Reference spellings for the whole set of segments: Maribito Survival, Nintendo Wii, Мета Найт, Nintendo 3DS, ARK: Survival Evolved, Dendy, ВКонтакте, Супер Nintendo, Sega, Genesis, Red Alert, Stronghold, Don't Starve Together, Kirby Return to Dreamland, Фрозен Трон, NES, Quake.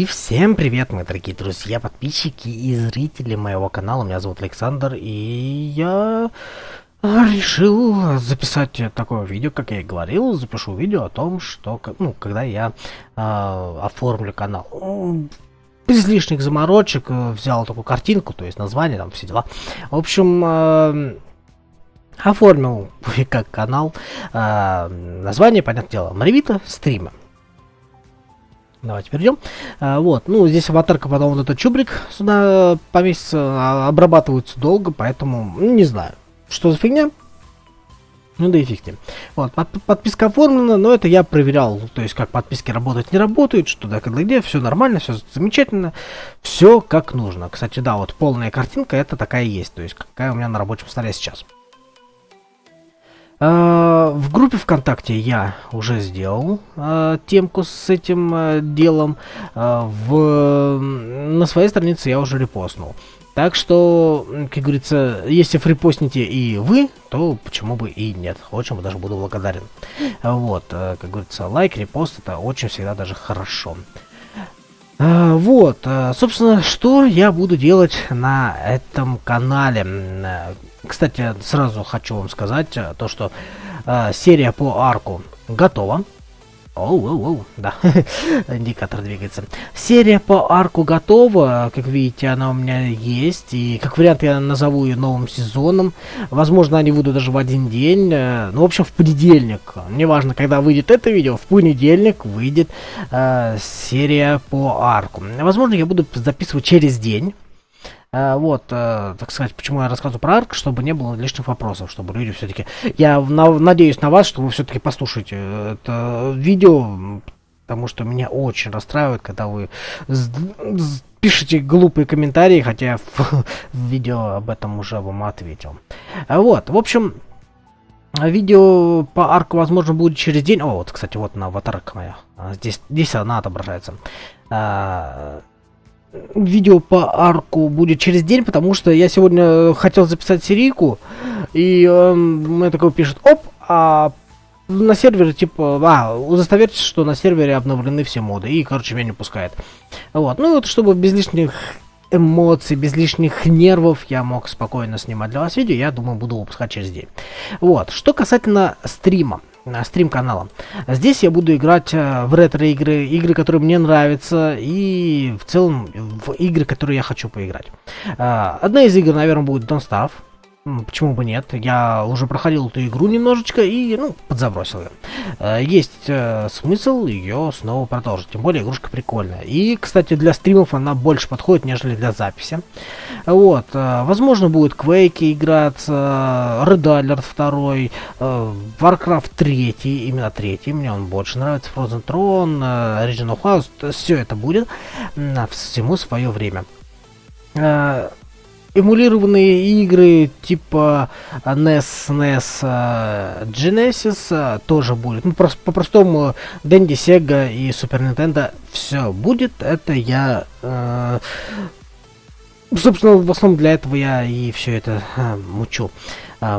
И всем привет, мои дорогие друзья, подписчики и зрители моего канала. Меня зовут Александр, и я решил записать такое видео, как я и говорил. Запишу видео о том, что, когда я оформлю канал. Без лишних заморочек взял такую картинку, то есть название, там все дела. В общем, оформил как канал. Название, понятное дело, Мревита стрима. Давайте перейдем. Вот, здесь аватарка, потом вот этот чубрик сюда поместится, обрабатываются долго, поэтому не знаю, что за фигня. Да и фиг с ним. Вот, подписка оформлена, но это я проверял, то есть как подписки работают, не работают, что да, когда где, все нормально, все замечательно, все как нужно. Кстати, да, вот полная картинка, это такая есть, то есть какая у меня на рабочем столе сейчас. В группе ВКонтакте я уже сделал темку с этим делом, на своей странице я уже репостнул. Так что, как говорится, если репостните и вы, то почему бы и нет, очень даже буду благодарен. Вот, как говорится, лайк, репост, это очень всегда даже хорошо. Вот, собственно, что я буду делать на этом канале. Кстати, сразу хочу вам сказать то, что серия по арку готова. Оу-оу-оу, да, индикатор двигается. Серия по арку готова, как видите, она у меня есть. И как вариант я назову ее новым сезоном. Возможно, они выйдут даже в один день. Ну, в общем, в понедельник. Неважно, когда выйдет это видео, в понедельник выйдет серия по арку. Возможно, я буду записывать через день. Вот, так сказать, почему я рассказываю про арк, чтобы не было лишних вопросов, чтобы люди все-таки... Я надеюсь на вас, что вы все-таки послушаете это видео, потому что меня очень расстраивает, когда вы пишите глупые комментарии, хотя в видео об этом уже вам ответил. Вот, в общем, видео по арку, возможно, будет через день. О, вот, кстати, вот она, аватарка моя. Здесь она отображается. Видео по арку будет через день, потому что я сегодня хотел записать серийку, и мне такой пишет: оп, а на сервере типа, удостоверьтесь, что на сервере обновлены все моды, и, короче, меня не пускает. Вот, вот, чтобы без лишних эмоций, без лишних нервов я мог спокойно снимать для вас видео, я думаю, буду выпускать через день. Вот, что касательно стрима. Стрим-канала. Здесь я буду играть в ретро-игры, игры, которые мне нравятся, и в целом в игры, которые я хочу поиграть. Одна из игр, наверное, будет Don't Starve. Почему бы нет? Я уже проходил эту игру немножечко и, подзабросил ее. Есть смысл ее снова продолжить, тем более игрушка прикольная. И, кстати, для стримов она больше подходит, нежели для записи. Вот, возможно, будет Quake играться, Red Alert 2, Warcraft 3, именно 3, мне он больше нравится, Фрозен Трон, Regional House, все это будет, всему свое время. Эмулированные игры типа NES, Genesis тоже будет. По-простому Dendy, Sega и Супер Nintendo все будет. Это я, собственно, в основном для этого я и все это мучу.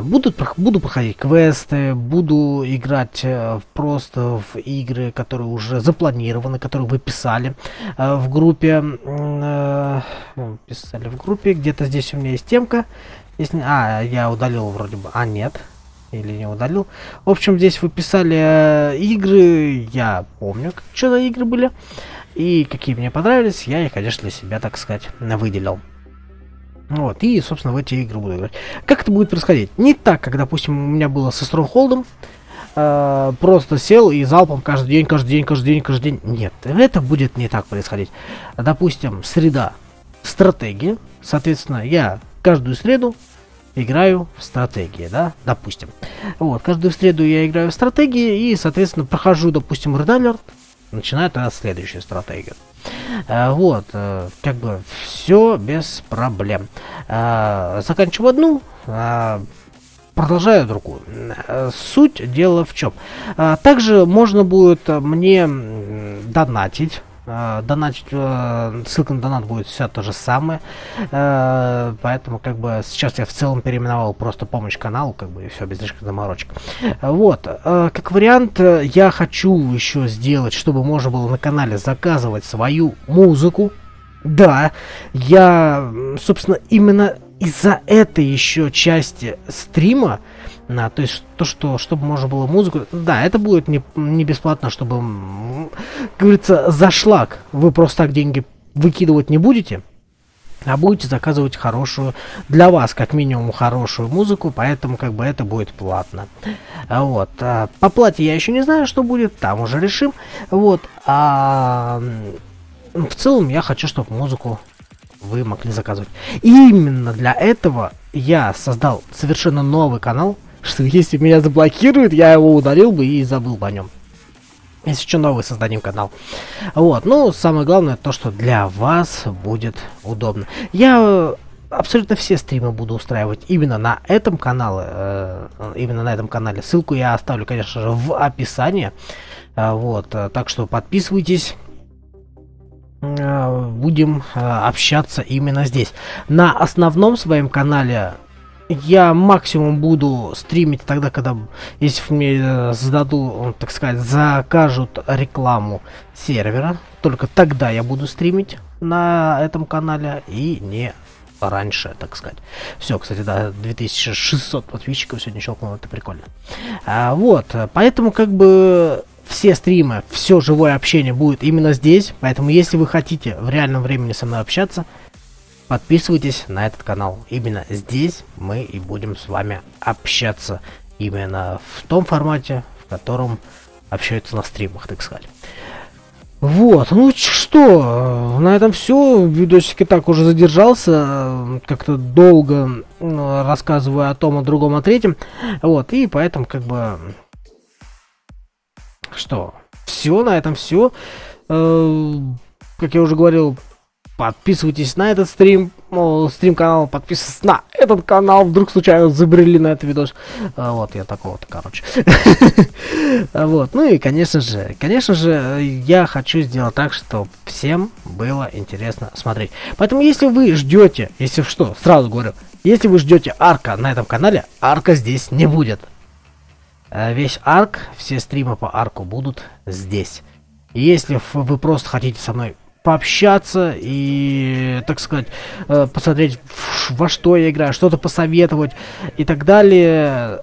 Буду проходить квесты, буду играть просто в игры, которые уже запланированы, которые вы писали в группе. Писали в группе, где-то здесь у меня есть темка. Если... я удалил вроде бы, нет. Или не удалил. В общем, здесь вы писали игры, я помню, что за игры были. И какие мне понравились, я их, конечно, для себя, так сказать, выделил. Вот, и, собственно, в эти игры буду играть. Как это будет происходить? Не так, как, допустим, у меня было со Stronghold'ом. Просто сел и залпом каждый день. Нет, это будет не так происходить. Допустим, среда — стратегия. Соответственно, я каждую среду играю в стратегии, да, допустим. Вот, каждую среду я играю в стратегии и, соответственно, прохожу, допустим, Red Alert. Начинаю тогда следующую стратегию. Вот, как бы все без проблем. Заканчиваю одну, продолжаю другую. Суть дела в чем? Также можно будет мне донатить Донатить, ссылка на донат будет все то же самое, поэтому как бы сейчас я в целом переименовал просто помощь каналу, как бы, и все без лишних заморочек. Вот, как вариант, я хочу еще сделать, чтобы можно было на канале заказывать свою музыку. Да, я, собственно, именно из-за этой еще части стрима, то есть то, что чтобы можно было музыку, да, это будет не бесплатно, чтобы, как говорится, за шлак вы просто так деньги выкидывать не будете, а будете заказывать хорошую, для вас как минимум хорошую музыку, поэтому как бы это будет платно. Вот, по плате я еще не знаю, что будет, там уже решим. Вот, в целом я хочу, чтобы музыку вы могли заказывать. И именно для этого я создал совершенно новый канал, что если меня заблокируют, я его удалил бы и забыл бы о нем. Если что, новый создадим канал. Вот, ну, самое главное то, что для вас будет удобно. Я абсолютно все стримы буду устраивать именно на этом канале. Ссылку я оставлю, конечно же, в описании. Вот, так что подписывайтесь. Будем общаться именно здесь. На основном своем канале я максимум буду стримить тогда, когда, если мне зададут, так сказать, закажут рекламу сервера, только тогда я буду стримить на этом канале и не раньше, так сказать. Все, кстати, да, 2600 подписчиков сегодня щелкнуло, это прикольно. Вот, поэтому как бы все стримы, все живое общение будет именно здесь, поэтому если вы хотите в реальном времени со мной общаться, подписывайтесь на этот канал. Именно здесь мы и будем с вами общаться, именно в том формате, в котором общаются на стримах, так сказать. Вот, ну что, на этом все. Видосик и так уже задержался, как-то долго рассказываю о том, о другом, о третьем. Вот, и поэтому как бы... Что, все, на этом все. Как я уже говорил, подписывайтесь на этот стрим, стрим-канал, подписывайтесь на этот канал, вдруг случайно забрели на этот видос. Вот, я такого-то, короче. Вот, ну и, конечно же, я хочу сделать так, чтобы всем было интересно смотреть. Поэтому, если вы ждете, если что, сразу говорю, если вы ждете арка на этом канале, арка здесь не будет. Весь арк, все стримы по арку будут здесь. Если вы просто хотите со мной пообщаться и, так сказать, посмотреть, во что я играю, что-то посоветовать и так далее,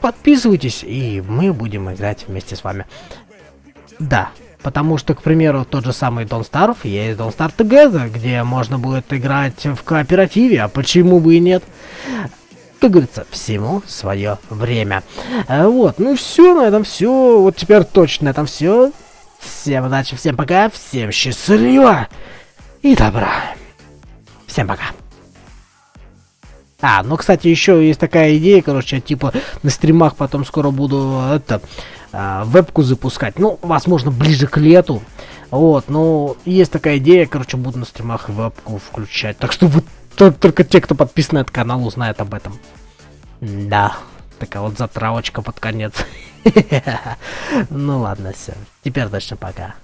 подписывайтесь, и мы будем играть вместе с вами. Да, потому что, к примеру, тот же самый Don't Starve, есть Don't Starve Together, где можно будет играть в кооперативе, а почему бы и нет? Как говорится, всему свое время. Вот, ну все, на этом все. Вот теперь точно на этом все. Всем удачи, всем пока, всем счастливо и добра. Всем пока. А, ну, кстати, еще есть такая идея, короче, типа на стримах потом скоро буду вебку запускать. Ну, возможно, ближе к лету. Вот, ну, есть такая идея, короче, буду на стримах вебку включать. Так что вы... Только те, кто подписан на этот канал, узнают об этом. Да, такая вот затравочка под конец. Ну ладно, все. Теперь точно пока.